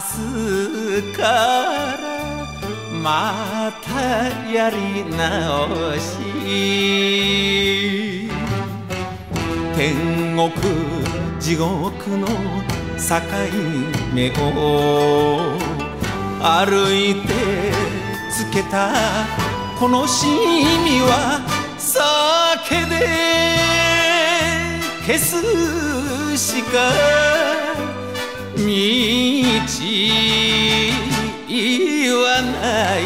明日からまたやり直し」「天国地獄の境目を歩いてつけたこのしみは酒で消すしか」道はない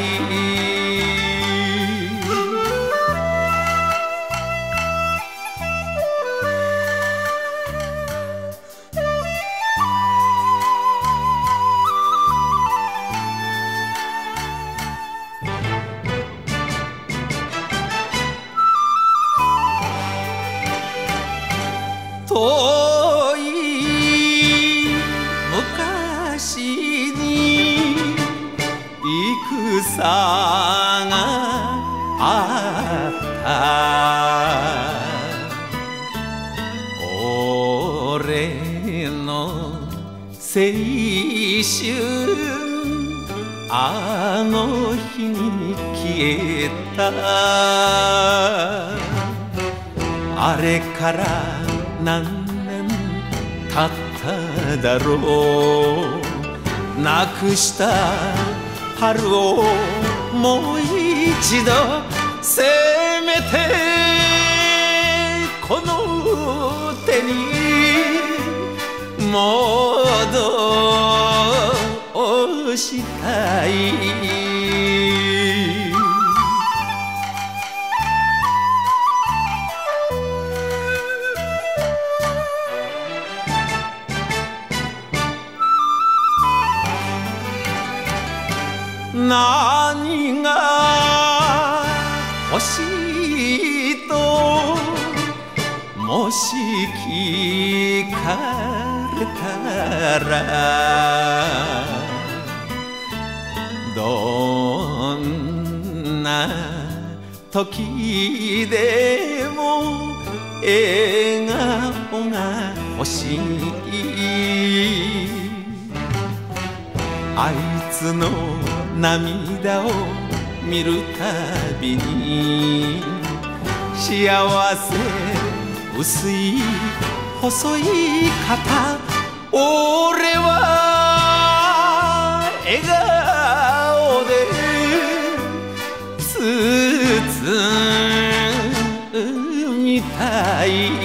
遠い昔に戦があった」「俺の青春あの日に消えた」「あれから何年経っただろう」「なくした春をもう一度せめてこの手に戻したい」何が欲しいともし聞かれたらどんな時でも笑顔が欲しいあいつの涙を見るたびに幸せ薄い細い肩俺は笑顔で包みたい